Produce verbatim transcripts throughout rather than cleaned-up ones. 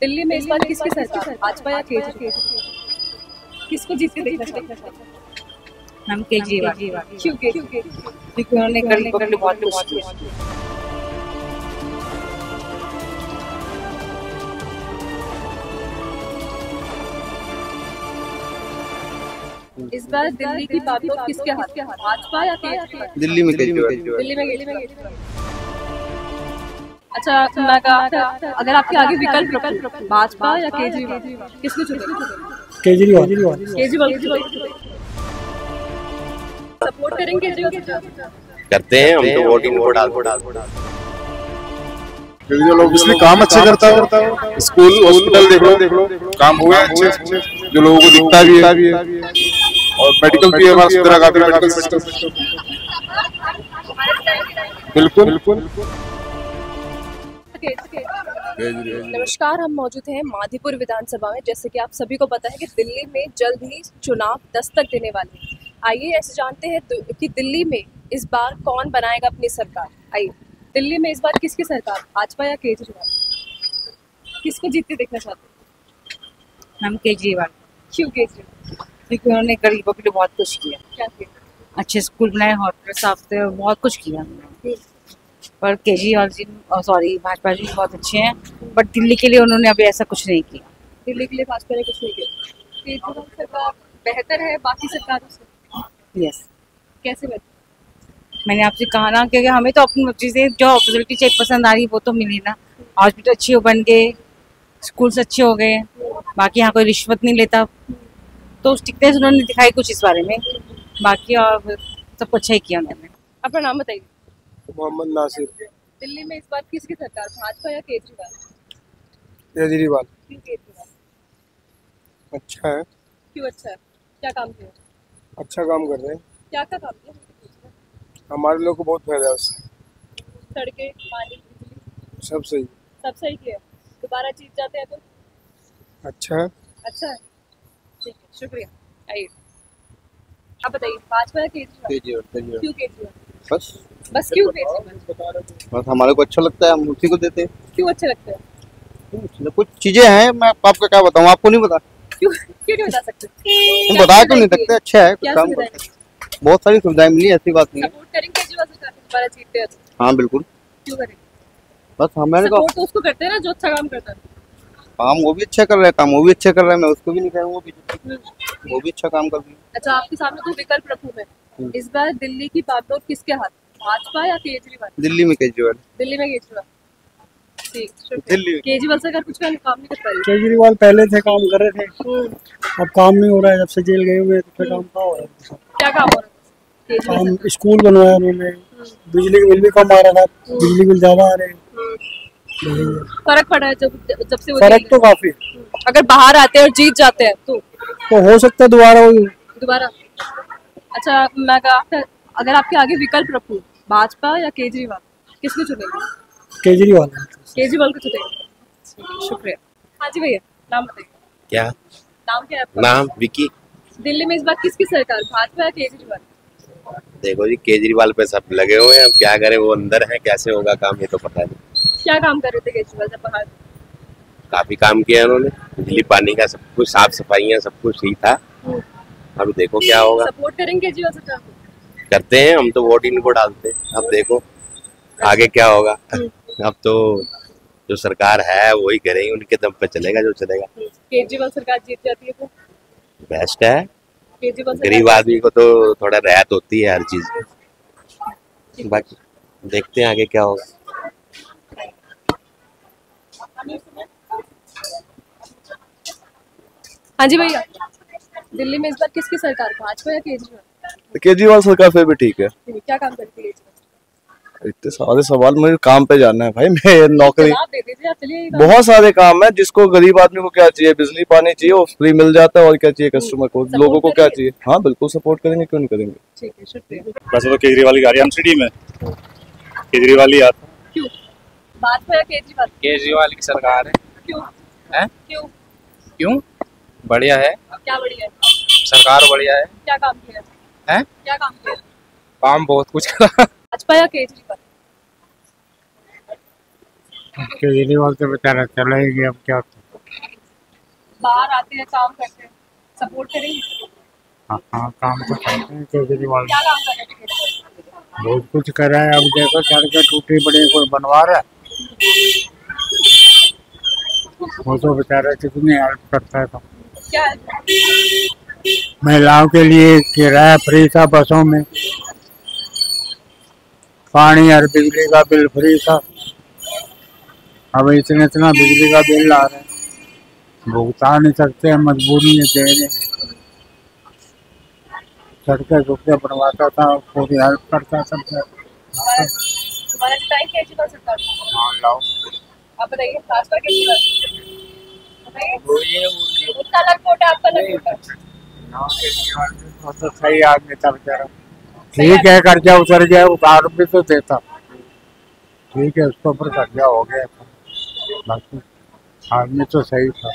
दिल्ली में इस बार किसकी सरकार, भाजपा या केजरीवाल? किसको जीतते देखना चाहते हम? केजरीवाल। क्यों? क्योंकि उन्होंने करने करने बहुत बहुत किया। इस बार दिल्ली की बागडोर किसके हाथ, भाजपा या केजरीवाल? दिल्ली में केजरीवाल। दिल्ली में केजरीवाल। अच्छा, मैं कहा अगर आपके आगे विकल्प भाजपा या केजरीवाल, किसको चुनोगे? केजरीवाल। केजरीवाल सपोर्ट करेंगे? करते हैं हम तो, वोट इनको डाल डाल केजरीवाल। इसलिए काम अच्छा करता है। स्कूल हॉस्पिटल देख लो, देख लो काम हुआ है अच्छे, जो लोगों को दिखता भी है, और मेडिकल भी है। बिल्कुल बिल्कुल। नमस्कार, हम मौजूद हैं माधिपुर विधानसभा में। जैसे कि आप सभी को पता है कि दिल्ली में जल्द ही चुनाव दस्तक देने वाले हैं। आइए ऐसे जानते हैं कि दिल्ली में इस बार कौन बनाएगा अपनी सरकार। आइए, दिल्ली में इस बार किसकी सरकार, भाजपा या केजरीवाल? किसको जीतते देखना चाहते हैं हम? केजरीवाल। क्यों केजरीवाल? क्योंकि उन्होंने गरीबों के लिए बहुत कुछ किया। क्या किया? अच्छे स्कूल बनाए, हॉस्पिटल साफ थे, बहुत कुछ किया। पर केजरीवाल जी, सॉरी भाजपा जी बहुत अच्छे हैं, बट दिल्ली के लिए उन्होंने अभी ऐसा कुछ नहीं किया। दिल्ली के लिए भाजपा ने कुछ नहीं किया। केजरीवाल सरकार बेहतर है बाकी सरकारों से। यस। कैसे बेहतर? मैंने आपसे कहा ना कि हमें तो अपनी चीज़ें, जो अपॉर्चुनिटी चीज़ पसंद आ रही वो तो मिली ना। हॉस्पिटल अच्छे हो बन गए, स्कूल्स अच्छे हो गए, बाकी यहाँ कोई रिश्वत नहीं लेता, तो स्ट्रिक्टनेस उन्होंने दिखाई कुछ इस बारे में। बाकी और सब अच्छा ही किया उन्होंने। अपना नाम बताइए। मोहम्मद नासिर। दिल्ली में इस बार किसकी सरकार, भाजपा या केजरीवाल? केजरीवाल। क्यों केजरीवाल? अच्छा है। क्यों अच्छा है? क्या काम किया? अच्छा काम कर रहे हैं। क्या क्या काम किया? हमारे लोग को बहुत फायदा है उससे। सड़कें, पानी, बिजली सब सही। सब सही किया। दोबारा जीत जाते हैं तो अच्छा है। अच्छा है, ठीक है, शुक्रिया। आइए आप बताइए, भाजपा या केजरीवाल? क्यों केजरीवाल? बस बस क्यों केजरीवाल? बस हमारे को अच्छा लगता है, हम उसी को देते हैं। क्यों अच्छा लगता है? कुछ चीजें हैं, मैं आपको क्या बताऊं, आपको नहीं पता। क्यों क्यों नहीं बता सकते? तुम बता क्यों नहीं सकते? अच्छा है, कुछ काम करते, बहुत सारी सुविधाएं मिली, ऐसी बात नहीं है। सपोर्ट करेंगे केजरीवाल सरकार को, दोबारा जीतते हैं। हां बिल्कुल। क्यों करेंगे? बस हमारे को सपोर्ट उसको करते हैं ना जो अच्छा काम करता है। काम वो भी अच्छा कर रहा है, काम वो भी अच्छा कर रहा है, मैं उसको भी नहीं कहूंगा, वो भी अच्छा काम कर रही है। अच्छा, आपके सामने कोई विकल्प रखूं मैं, इस बार दिल्ली की बागडोर किसके हाथ, भाजपा या केजरीवाल? दिल्ली में केजरीवाल। दिल्ली में केजरीवाल, ठीक, शुक्रिया। केजरीवाल सरकार कुछ काम नहीं कर पा रही। केजरीवाल पहले थे, काम कर रहे थे, अब काम नहीं हो रहा है, जब से जेल गए हुए तो काम कहाँ हो रहा है? क्या काम हो रहा है? काम स्कूल बनवाया उन्होंने, बिजली बिल भी कम आ रहा था, बिजली बिल ज्यादा आ रहे हैं। फर्क पड़ा है जब जब से वो? फर्क तो काफी। अगर बाहर आते हैं और जीत जाते हैं तो तो हो सकता है दोबारा दोबारा अच्छा, मैं कहा अगर आपके आगे विकल्प रखूं, भाजपा या केजरीवाल, किसको चुनेंगे? केजरीवाल। केजरीवाल को चुनेंगे, शुक्रिया। हाँ जी भैया, नाम बताइए। क्या नाम क्या है आपका? नाम विकी। दिल्ली में इस बार किसकी सरकार, भाजपा या केजरीवाल? देखो जी, केजरीवाल पे सब लगे हुए हैं, अब क्या करे, वो अंदर है, कैसे होगा काम ये तो पता नहीं। क्या काम कर रहे थे केजरीवाल जब बाहर? काफी काम किया उन्होंने, बिजली पानी का सब कुछ, साफ सफाइयाँ, सब कुछ सही था। अब देखो क्या होगा। सपोर्ट करेंगे केजरीवाल सरकार? करते हैं हम तो, वोट इनको डालते हैं। अब देखो आगे क्या होगा, अब तो जो सरकार है वही करेंगे, उनके दम पे चलेगा जो चलेगा। केजरीवाल सरकार जीत जाती है तो बेस्ट है, गरीब आदमी को तो थोड़ा राहत होती है हर चीज। बाकी देखते हैं आगे क्या होगा। हाँ जी भैया, दिल्ली में इस बार किसकी सरकार, भाजपा या केजरीवाल? केजरीवाल सरकार फिर भी ठीक है। क्या काम करती है? इतने सारे सवाल, मुझे काम पे जाना है भाई, मैं नौकरी दे दीजिए। बहुत सारे काम है जिसको गरीब आदमी को क्या चाहिए, बिजली पानी चाहिए, वो फ्री मिल जाता है, और क्या चाहिए कस्टमर को, लोगों को क्या चाहिए। हाँ बिल्कुल सपोर्ट करेंगे, क्यों नहीं करेंगे, ठीक है, शुक्रिया। वैसे तो केजरीवाल की हम सिटी में केजरीवाल ही आता। क्यों भाजपा या केजरीवाल? केजरीवाल की सरकार है। क्यों है? क्यों क्यों बढ़िया है। क्या बढ़िया है? सरकार बढ़िया है। क्या काम किया है? क्या काम किया? काम बहुत कुछ करा। भाजपा या केजरीवाल? केजरीवाल तो बेचारा चला ही गया, अब क्या बाहर आते हैं काम करते हैं, सपोर्ट करेंगे? हाँ हाँ, काम तो करते हैं केजरीवाल, क्या काम कर रहे हैं? बहुत कुछ कर रहे हैं, अब देखो सड़कें टूटी बड़ी कोई बनवा रहा है, वो तो बेचारा कितनी हेल्प करता है। क्या महिलाओं के लिए किराया फ्री था, बसों में पानी और बिजली का बिल फ्री था, अब इतना इतना बिजली का बिल आ रहा है, भुगता नहीं सकते हैं, मजबूरी में दे रहे। सड़कें झुकते बनवाता था, पूरी हेल्प करता सबसे। हाँ लाओ, आप बताइए भाजपा के सही आदमी था बेचारा, ठीक है कर्जा उतर गया, उधार भी तो देता, ठीक है उसके ऊपर कर्जा हो गया, बाकी आदमी तो सही था।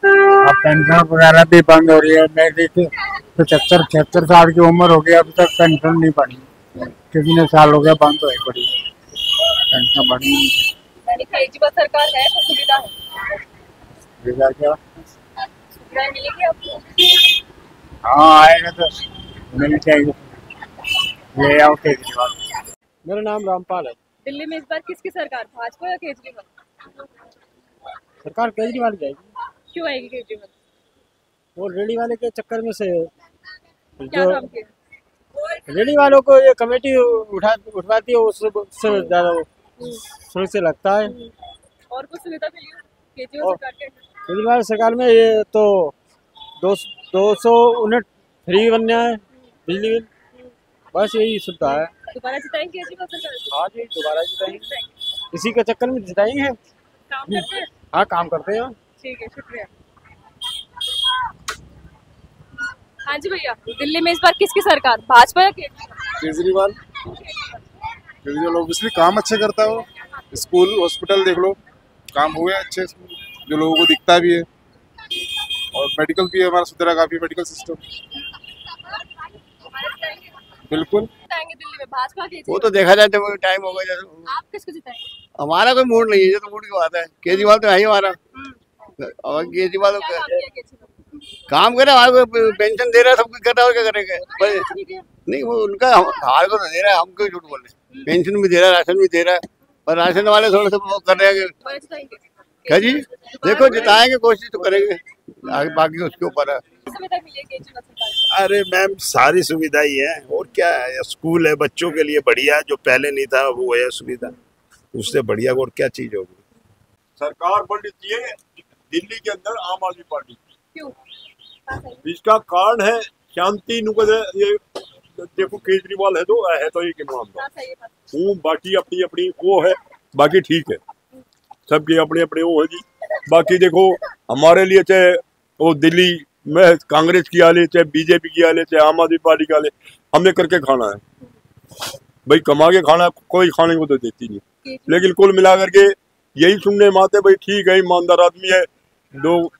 अब पेंशन वगैरह भी बंद हो रही है, मेरी पचहत्तर छिहत्तर साल की उम्र हो गई, अब तक पेंशन नहीं बनी, कितने साल हो गया बंद हो पड़ी पेंशन बनी। सरकार है तो सुविधा है, क्या सुविधा मिलेगी आपको? हाँ आएगा तो मिल जाएगी, ले आओ केजरीवाल। मेरा नाम रामपाल है। दिल्ली में इस बार किसकी सरकार, भाजपा या केजरीवाल? सरकार केजरीवाल की आएगी। क्यों आएगी केजरीवाल? वो रेडी वाले के चक्कर में से क्या काम किया? रेडी वालों को ये कमेटी उठा उठवाती है, उससे ज्यादा से लगता है। और कुछ सुविधा मिली केजरीवाल सरकार में? ये तो दो दो सौ यूनिट फ्री बनना है बिजली बिल, बस यही सुविधा है। दोबारा जिताएंगे आज ही, दोबारा जिताएंगे, इसी के चक्कर में जिताएंगे। हाँ काम करते हैं। ठीक है शुक्रिया। हाँ जी भैया, दिल्ली में इस बार किसकी सरकार, भाजपा या केजरीवाल? ऑब्वियसली काम अच्छे करता है वो, स्कूल हॉस्पिटल देख लो, काम हुए अच्छे जो लोगों को दिखता भी है, और मेडिकल भी है हमारा सुधरा काफी, मेडिकल सिस्टम बिल्कुल। दिल्ली में भाजपा की वो तो देखा जाए तो टाइम होगा, जैसे आप किसको जिताएंगे? हमारा कोई मूड नहीं है, ये तो मूड की बात है। केजरीवाल तो है ही हमारा, और केजरीवाल काम करे, हमारे को पेंशन दे रहा है, सब कुछ कर रहा है, और क्या करेंगे? नहीं वो उनका हार को तो दे रहा है, हम क्यों झूठ बोल रहे हैं, पेंशन भी दे रहा है, राशन भी दे रहा है, पर राशन वाले थोड़ा सा कर रहे हैं। क्या जी देखो जिताएंगे, कोशिश तो करेंगे, बाकी उसके ऊपर है। अरे मैम सारी सुविधा ही है, और क्या है, स्कूल है बच्चों के लिए बढ़िया, जो पहले नहीं था वो है सुविधा, उससे बढ़िया और क्या चीज होगी। सरकार बननी चाहिए दिल्ली के अंदर आम आदमी पार्टी की, इसका कारण है शांति ये देखो केजरीवाल है तो है तो एक इमाम, बाकी अपनी अपनी वो है, बाकी ठीक है, सबके अपने अपने वो है जी। बाकी देखो हमारे लिए चाहे वो दिल्ली में कांग्रेस की आले, चाहे बीजेपी की आले, चाहे आम आदमी पार्टी की आले, हमने करके खाना है भाई, कमा के खाना, कोई खाने को तो देती नहीं। लेकिन कुल मिला करके यही सुनने में आते भाई, ठीक है ईमानदार आदमी है, लोग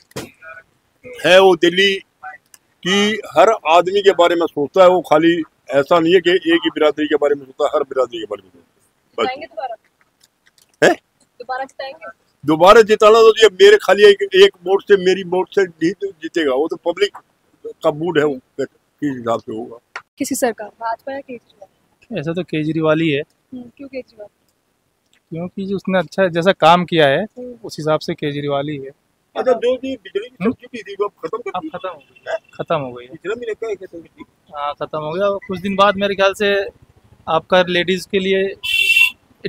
है वो दिल्ली कि हर आदमी के बारे में सोचता है, वो खाली ऐसा नहीं है कि एक ही बिरादरी के बारे में सोचता है, हर बिरादरी के बारे में सोचता है। दोबारा दोबारा जिताएंगे? दोबारा जिताना तो ये मेरे खाली एक एक वोट से मेरी वोट से जीतेगा, वो तो पब्लिक का मूड है, वो किस हिसाब से होगा। किसी सरकार, भाजपा या केजरीवाल? ऐसा तो केजरीवाल ही है। क्यों केजरीवाल? क्योंकि जो उसने अच्छा जैसा काम किया है उस हिसाब से केजरीवाल ही है। अच्छा जो भी बिजली की सब्सिडी थी वो खत्म कर दी? खत्म हो गई, खत्म हो गई है। हाँ खत्म हो गया, कुछ दिन बाद मेरे ख्याल से आपका लेडीज के लिए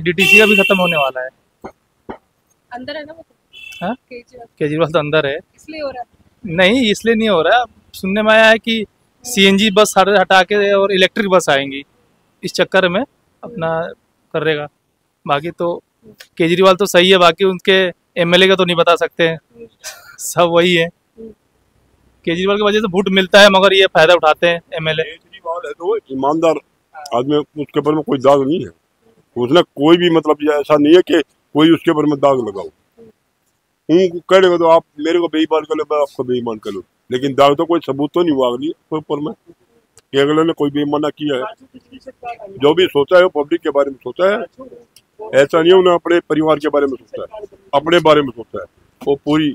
डी टी सी का भी खत्म होने वाला है। अंदर है ना वो? हाँ केजरीवाल तो अंदर है, इसलिए हो रहा है? नहीं इसलिए नहीं हो रहा, सुनने में आया है कि सीएनजी बस हटा के और इलेक्ट्रिक बस आएंगी, इस चक्कर में अपना करेगा। बाकी तो केजरीवाल तो सही है, बाकी उनके एम एल ए का तो नहीं बता सकते हैं, सब वही है। केजरीवाल की वजह से वोट मिलता है, मगर ये फायदा उठाते हैं एम एल ए। केजरीवाल है तो ईमानदार आदमी, उसके ऊपर में कोई दाग नहीं है, उसने कोई भी मतलब ऐसा नहीं है कि कोई उसके ऊपर में दाग लगाओ, कहेगा तो आप मेरे को बेईमान कर लो, मैं आपको बेईमान कर लूँ, लेकिन दाग तो कोई सबूत तो नहीं हुआ अगली ऊपर में कि अगले ने कोई बेईमाना किया है। जो भी सोचा है वो पब्लिक के बारे में सोचा है, ऐसा नहीं है उन्हें अपने परिवार के बारे में सोचता है, अपने बारे में सोचता है, वो पूरी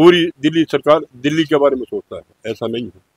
पूरी दिल्ली सरकार दिल्ली के बारे में सोचता है, ऐसा नहीं है।